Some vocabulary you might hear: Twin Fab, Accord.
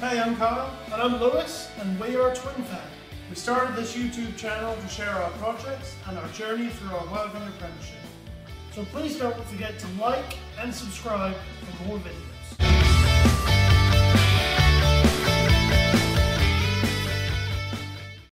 Hey, I'm Kyle, and I'm Lewis, and we are Twin Fab. We started this YouTube channel to share our projects and our journey through our welding apprenticeship. So please don't forget to like and subscribe for more videos.